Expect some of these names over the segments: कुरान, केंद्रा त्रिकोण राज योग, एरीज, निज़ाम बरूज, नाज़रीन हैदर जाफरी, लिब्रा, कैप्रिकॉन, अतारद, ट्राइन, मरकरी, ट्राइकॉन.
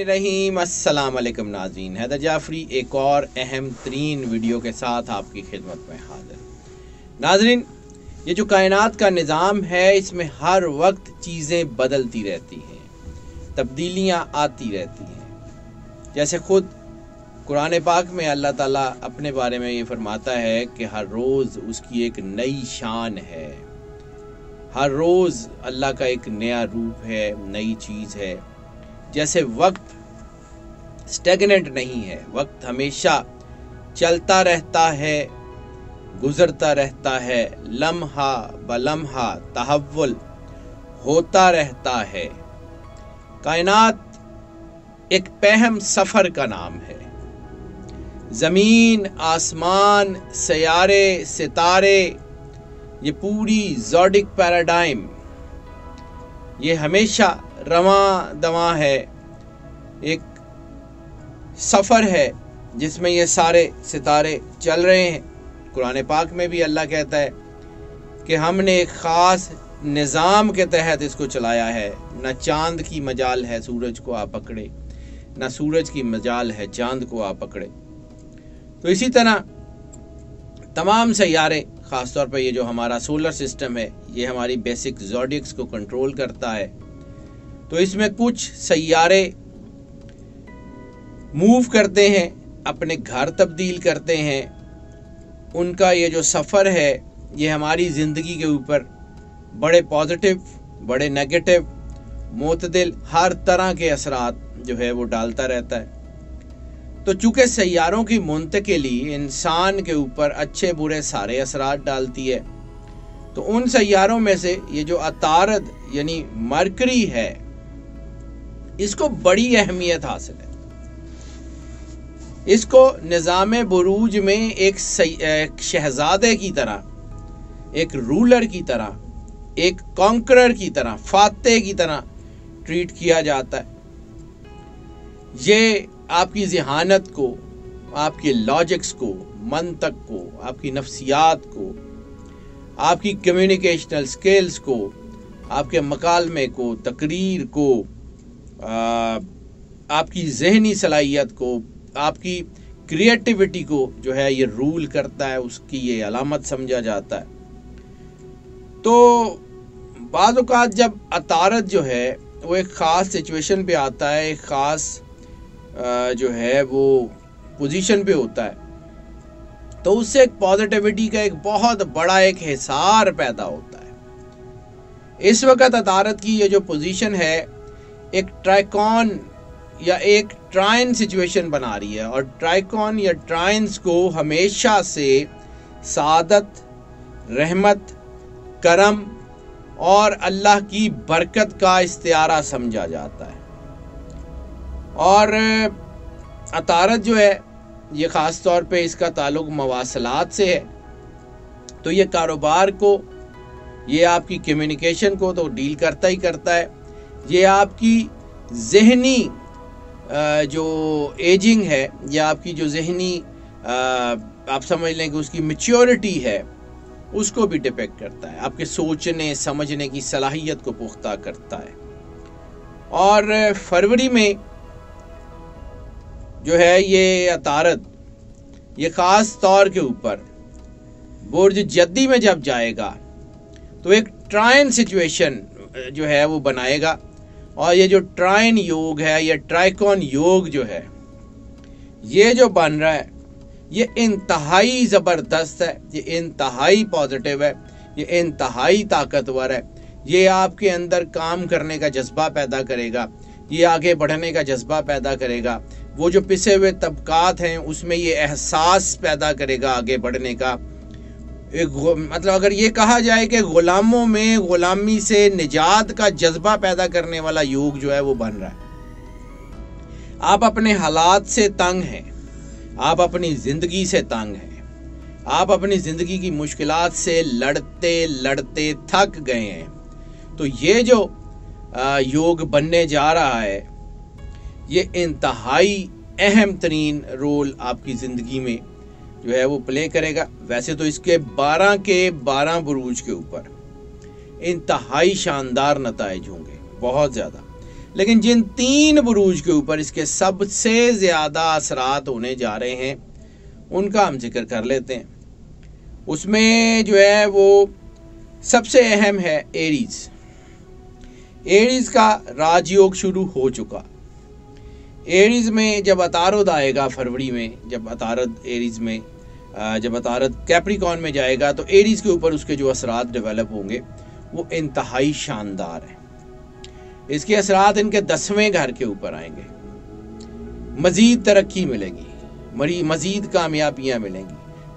रहीम अस्सलाम वालेकुम। नाज़रीन हैदर जाफरी एक और अहम तरीन वीडियो के साथ आपकी खिदमत में हाजिर। नाज़रीन, ये जो कायनात का निज़ाम है इसमें हर वक्त चीज़ें बदलती रहती हैं, तब्दीलियाँ आती रहती हैं। जैसे ख़ुद कुरान पाक में अल्लाह ताला अपने बारे में ये फरमाता है कि हर रोज़ उसकी एक नई शान है, हर रोज़ अल्लाह का एक नया रूप है, नई चीज़ है। जैसे वक्त स्टैगनेंट नहीं है, वक्त हमेशा चलता रहता है, गुज़रता रहता है, लम्हा ब लम्हा तहव्वुल होता रहता है। कायनात एक अहम सफ़र का नाम है। ज़मीन, आसमान, सयारे, सितारे, ये पूरी ज़ोडिक पैराडाइम ये हमेशा रवां दवां है, एक सफ़र है जिसमें ये सारे सितारे चल रहे हैं। कुरान पाक में भी अल्लाह कहता है कि हमने एक ख़ास निज़ाम के तहत इसको चलाया है, ना चांद की मजाल है सूरज को आ पकड़े, ना सूरज की मजाल है चांद को आ पकड़े। तो इसी तरह तमाम सैयारे, ख़ास तौर पर ये जो हमारा सोलर सिस्टम है, ये हमारी बेसिक ज़ोडियक्स को कंट्रोल करता है। तो इसमें कुछ सैयारे मूव करते हैं, अपने घर तब्दील करते हैं। उनका ये जो सफ़र है ये हमारी ज़िंदगी के ऊपर बड़े पॉजिटिव, बड़े नेगेटिव, मोतदिल हर तरह के असरात जो है वो डालता रहता है। तो चूँकि सैयारों की मुंतकिली इंसान के ऊपर अच्छे बुरे सारे असरात डालती है, तो उन सैयारों में से ये जो अतारद यानी मरकरी है इसको बड़ी अहमियत हासिल है। इसको निज़ाम बरूज में एक शहजादे की तरह, एक रूलर की तरह, एक कॉन्करर की तरह, फाते की तरह ट्रीट किया जाता है। ये आपकी जहानत को, आपके लॉजिक्स को, मंतक को, आपकी नफ्सियात को, आपकी कम्युनिकेशनल स्किल्स को, आपके मकालमे को, तकरीर को, आपकी जहनी सलाहियत को, आपकी क्रिएटिविटी को जो है ये रूल करता है, उसकी ये अलामत समझा जाता है। तो बाज़ औक़ात जब अतारद जो है वो एक ख़ास सिचुएशन पे आता है, एक ख़ास जो है वो पोजीशन पे होता है, तो उससे एक पॉजिटिविटी का एक बहुत बड़ा एक हिसार पैदा होता है। इस वक्त अतारद की ये जो पोजीशन है एक ट्राइकॉन या एक ट्राइन सिचुएशन बना रही है, और ट्राइकॉन या ट्राइन्स को हमेशा से सादत, रहमत, करम और अल्लाह की बरकत का इस्तियारा समझा जाता है। और अतारद जो है ये ख़ास तौर पे इसका ताल्लुक मवासलात से है, तो ये कारोबार को, ये आपकी कम्युनिकेशन को तो डील करता ही करता है। ये आपकी जहनी जो एजिंग है या आपकी जो जहनी आप समझ लें कि उसकी मैच्योरिटी है उसको भी डिपेक्ट करता है, आपके सोचने समझने की सलाहियत को पुख्ता करता है। और फरवरी में जो है ये अतारद ये ख़ास तौर के ऊपर बुर्ज जद्दी में जब जाएगा तो एक ट्राइन सिचुएशन जो है वो बनाएगा, और ये जो ट्राइन योग है या ट्राइकॉन योग जो है ये जो बन रहा है ये इंतहाई ज़बरदस्त है, ये इंतहाई पॉजिटिव है, ये इंतहाई ताकतवर है। ये आपके अंदर काम करने का जज्बा पैदा करेगा, ये आगे बढ़ने का जज्बा पैदा करेगा। वो जो पिसे हुए तबकात हैं उसमें ये एहसास पैदा करेगा आगे बढ़ने का। मतलब अगर ये कहा जाए कि ग़ुलामों में ग़ुलामी से निजात का जज्बा पैदा करने वाला योग जो है वो बन रहा है। आप अपने हालात से तंग हैं, आप अपनी ज़िंदगी से तंग हैं, आप अपनी ज़िंदगी की मुश्किलात से लड़ते लड़ते थक गए हैं। तो ये जो योग बनने जा रहा है ये इंतहाई अहम तरीन रोल आपकी ज़िंदगी में जो है वो प्ले करेगा। वैसे तो इसके 12 के 12 बुरूज के ऊपर इंतहाई शानदार नताइज होंगे, बहुत ज़्यादा। लेकिन जिन तीन बुरूज के ऊपर इसके सबसे ज़्यादा असरात होने जा रहे हैं उनका हम जिक्र कर लेते हैं। उसमें जो है वो सबसे अहम है एरीज। एरीज का राजयोग शुरू हो चुका। एरीज में जब अतारद आएगा फरवरी में, जब अतारद कैप्रिकॉन में जाएगा तो एरीज के ऊपर उसके जो असरात डेवलप होंगे वो इंतहाई शानदार हैं। इसके असरात इनके 10वें घर के ऊपर आएंगे। मज़ीद तरक्की मिलेगी, मज़ीद कामयाबियाँ मिलेंगी,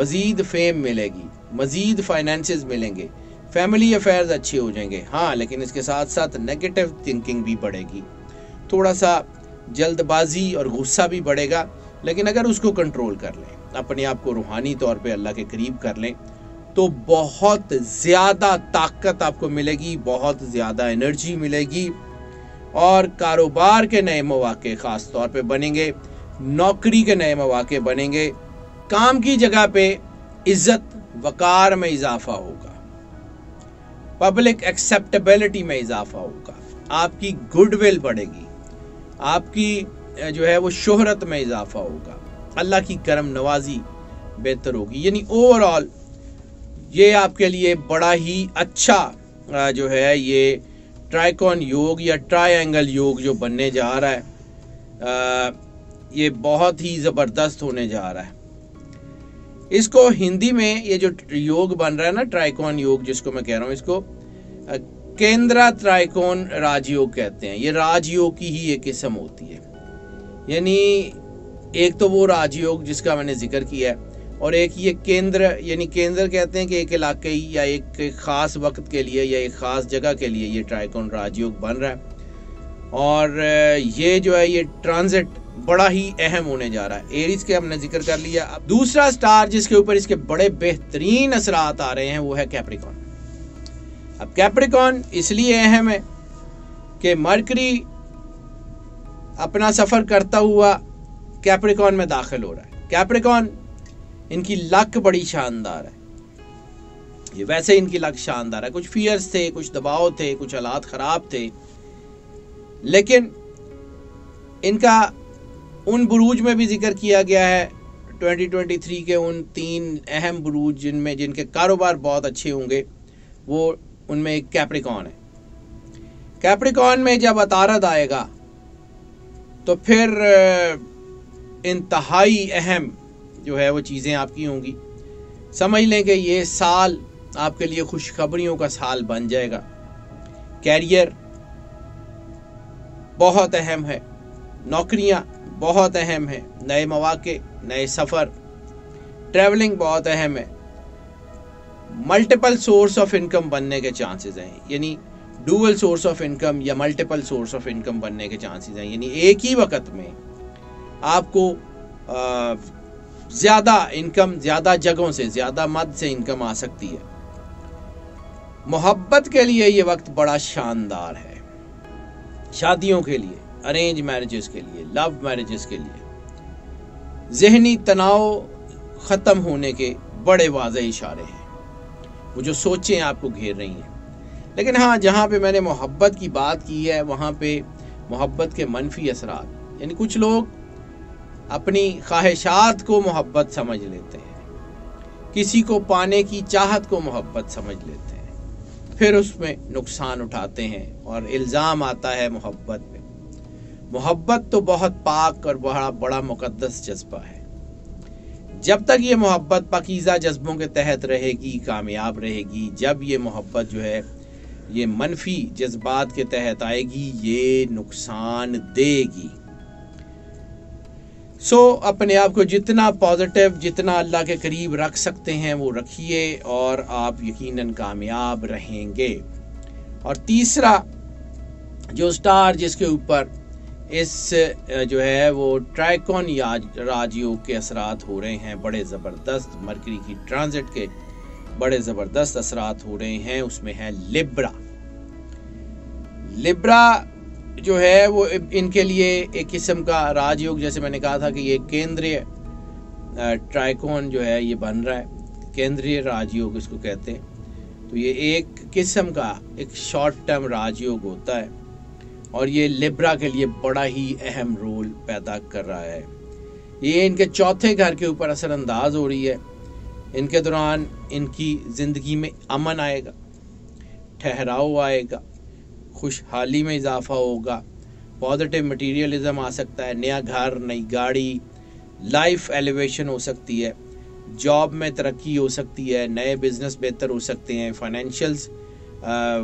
मज़ीद फेम मिलेगी, मज़ीद फाइनेंस मिलेंगे, फैमिली अफेयर्स अच्छे हो जाएंगे। हाँ, लेकिन इसके साथ साथ नेगेटिव थिंकिंग भी बढ़ेगी, थोड़ा सा जल्दबाजी और गुस्सा भी बढ़ेगा, लेकिन अगर उसको कंट्रोल कर लें, अपने आप को रूहानी तौर पे अल्लाह के करीब कर लें तो बहुत ज़्यादा ताकत आपको मिलेगी, बहुत ज़्यादा एनर्जी मिलेगी और कारोबार के नए मौके ख़ास तौर पे बनेंगे, नौकरी के नए मौके बनेंगे, काम की जगह पे इज़्ज़त वकार में इजाफा होगा, पब्लिक एक्सेप्टेबिलिटी में इजाफा होगा, आपकी गुडविल बढ़ेगी, आपकी जो है वो शोहरत में इजाफा होगा, अल्लाह की करम नवाजी बेहतर होगी। यानी ओवरऑल ये आपके लिए बड़ा ही अच्छा जो है ये ट्राइकॉन योग या ट्राइंगल योग जो बनने जा रहा है ये बहुत ही ज़बरदस्त होने जा रहा है। इसको हिंदी में ये जो योग बन रहा है ना, ट्राइकॉन योग जिसको मैं कह रहा हूँ, इसको केंद्रा त्रिकोण राज योग कहते हैं। ये राजयोग की ही एक किस्म होती है। यानी एक तो वो राजयोग जिसका मैंने जिक्र किया है और एक ये केंद्र, यानी केंद्र कहते हैं कि एक इलाके या एक ख़ास वक्त के लिए या एक ख़ास जगह के लिए ये त्रिकोण राजयोग बन रहा है और ये जो है ये ट्रांजिट बड़ा ही अहम होने जा रहा है। एरीज के हमने जिक्र कर लिया। अब दूसरा स्टार जिसके ऊपर इसके बड़े बेहतरीन असरात आ रहे हैं वो है कैप्रिकॉन। अब कैप्रिकॉन इसलिए अहम है कि मरकरी अपना सफ़र करता हुआ कैप्रिकॉन में दाखिल हो रहा है। कैप्रिकॉन, इनकी लक बड़ी शानदार है। ये वैसे इनकी लक शानदार है, कुछ फियर्स थे, कुछ दबाव थे, कुछ हालात ख़राब थे, लेकिन इनका उन बुरूज में भी जिक्र किया गया है 2023 के उन 3 अहम बुरूज जिनमें जिनके कारोबार बहुत अच्छे होंगे, वो उनमें एक कैप्रिकॉन है। कैप्रिकॉन में जब अतारद आएगा तो फिर इंतहाई अहम जो है वो चीज़ें आपकी होंगी। समझ लें कि ये साल आपके लिए खुशखबरियों का साल बन जाएगा। कैरियर बहुत अहम है, नौकरियां बहुत अहम है, नए मौके, नए सफ़र, ट्रैवलिंग बहुत अहम है, मल्टीपल सोर्स ऑफ इनकम बनने के चांसेस हैं। यानी डुअल सोर्स ऑफ इनकम या मल्टीपल सोर्स ऑफ इनकम बनने के चांसेस हैं। यानी एक ही वक्त में आपको ज़्यादा इनकम, ज़्यादा जगहों से, ज़्यादा मद से इनकम आ सकती है। मोहब्बत के लिए ये वक्त बड़ा शानदार है, शादियों के लिए, अरेंज मैरिजेस के लिए, लव मैरिजेस के लिए। ज़हनी तनाव ख़त्म होने के बड़े वाज़े इशारे हैं, वो जो सोचें आपको घेर रही हैं। लेकिन हाँ, जहाँ पे मैंने मोहब्बत की बात की है वहाँ पे मोहब्बत के मनफी असरात, यानी कुछ लोग अपनी ख्वाहिशात को मोहब्बत समझ लेते हैं, किसी को पाने की चाहत को मोहब्बत समझ लेते हैं, फिर उसमें नुकसान उठाते हैं और इल्ज़ाम आता है मोहब्बत पे। मोहब्बत तो बहुत पाक और बड़ा मुकद्दस जज्बा है। जब तक ये मोहब्बत पाकीज़ा जज्बों के तहत रहेगी, कामयाब रहेगी। जब ये मोहब्बत जो है ये मनफी जज्बात के तहत आएगी, ये नुकसान देगी। सो अपने आप को जितना पॉजिटिव, जितना अल्लाह के करीब रख सकते हैं वो रखिए और आप यकीनन कामयाब रहेंगे। और तीसरा जो स्टार जिसके ऊपर इस जो है वो ट्राइकॉन राजयोग के असरात हो रहे हैं बड़े ज़बरदस्त, मरकरी की ट्रांजिट के बड़े ज़बरदस्त असरात हो रहे हैं, उसमें है लिब्रा। लिब्रा जो है वो इनके लिए एक किस्म का राजयोग, जैसे मैंने कहा था कि ये केंद्रीय ट्राइकॉन जो है ये बन रहा है, केंद्रीय राजयोग इसको कहते हैं। तो ये एक किस्म का एक शॉर्ट टर्म राजयोग होता है और ये लिब्रा के लिए बड़ा ही अहम रोल पैदा कर रहा है। ये इनके चौथे घर के ऊपर असरअंदाज हो रही है। इनके दौरान इनकी ज़िंदगी में अमन आएगा, ठहराव आएगा, खुशहाली में इजाफा होगा, पॉजिटिव मटीरियलिज़म आ सकता है, नया घर, नई गाड़ी, लाइफ एलिवेशन हो सकती है, जॉब में तरक्की हो सकती है, नए बिज़नेस बेहतर हो सकते हैं,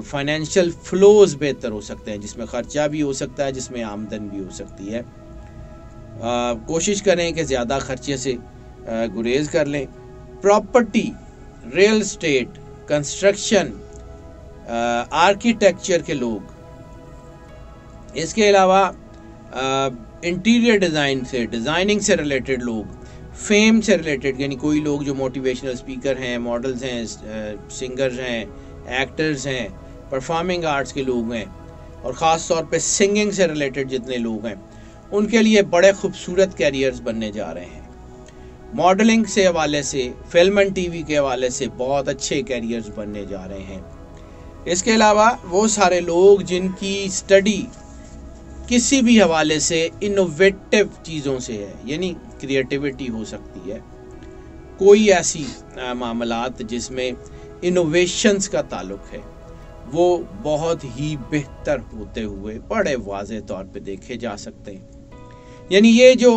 फाइनेंशियल फ्लोज बेहतर हो सकते हैं, जिसमें ख़र्चा भी हो सकता है, जिसमें आमदन भी हो सकती है। कोशिश करें कि ज़्यादा ख़र्चे से गुरेज कर लें। Property, real estate, construction, architecture के लोग, इसके अलावा इंटीरियर डिज़ाइन से, डिज़ाइनिंग से रिलेटेड लोग, फेम से रिलेटेड, यानी कोई लोग जो मोटिवेशनल स्पीकर हैं, मॉडल्स हैं, सिंगर्स हैं, एक्टर्स हैं, परफॉर्मिंग आर्ट्स के लोग हैं, और ख़ास तौर पे सिंगिंग से रिलेटेड जितने लोग हैं उनके लिए बड़े खूबसूरत कैरियर्स बनने जा रहे हैं। मॉडलिंग से हवाले से, फिल्म एंड टीवी के हवाले से बहुत अच्छे कैरियर्स बनने जा रहे हैं। इसके अलावा वो सारे लोग जिनकी स्टडी किसी भी हवाले से इनोवेटिव चीज़ों से है, यानी क्रिएटिविटी हो सकती है, कोई ऐसी मामलात जिसमें इनोवेशंस का ताल्लुक है, वो बहुत ही बेहतर होते हुए बड़े वाज़े तौर पे देखे जा सकते हैं। यानी ये जो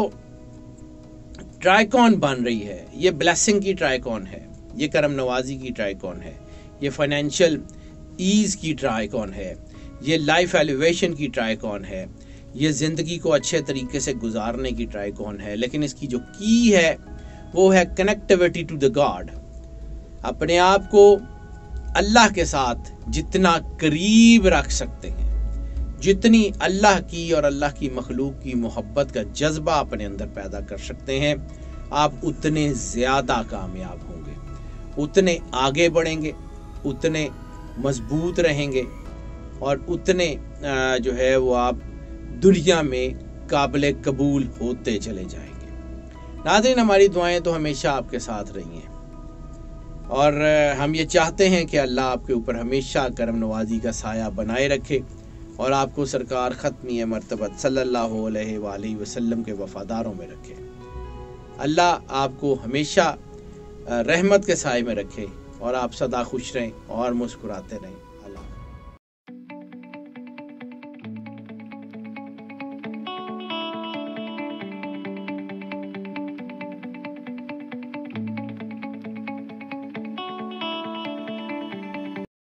ट्राइकॉन बन रही है, ये ब्लेसिंग की ट्राइकॉन है, ये करम नवाजी की ट्राइकॉन है, ये फाइनेंशियल ईज़ की ट्राइकॉन है, ये लाइफ एलिवेशन की ट्राइकॉन है, ये ज़िंदगी को अच्छे तरीके से गुजारने की ट्राइकॉन है। लेकिन इसकी जो की है वो है कनेक्टिविटी टू द गॉड, अपने आप को अल्लाह के साथ जितना करीब रख सकते हैं, जितनी अल्लाह की और अल्लाह की मखलूक की मोहब्बत का जज्बा अपने अंदर पैदा कर सकते हैं, आप उतने ज़्यादा कामयाब होंगे, उतने आगे बढ़ेंगे, उतने मजबूत रहेंगे, और उतने जो है वो आप दुनिया में काबिल कबूल होते चले जाएंगे। नाज़रीन, हमारी दुआएं तो हमेशा आपके साथ रही हैं और हम ये चाहते हैं कि अल्लाह आपके ऊपर हमेशा करम नवाजी का साया बनाए रखे और आपको सरकार ख़त्मी मरतबत सल्लल्लाहु अलैहि वसल्लम के वफ़ादारों में रखे। अल्लाह आपको हमेशा रहमत के साए में रखे और आप सदा खुश रहें और मुस्कुराते रहें।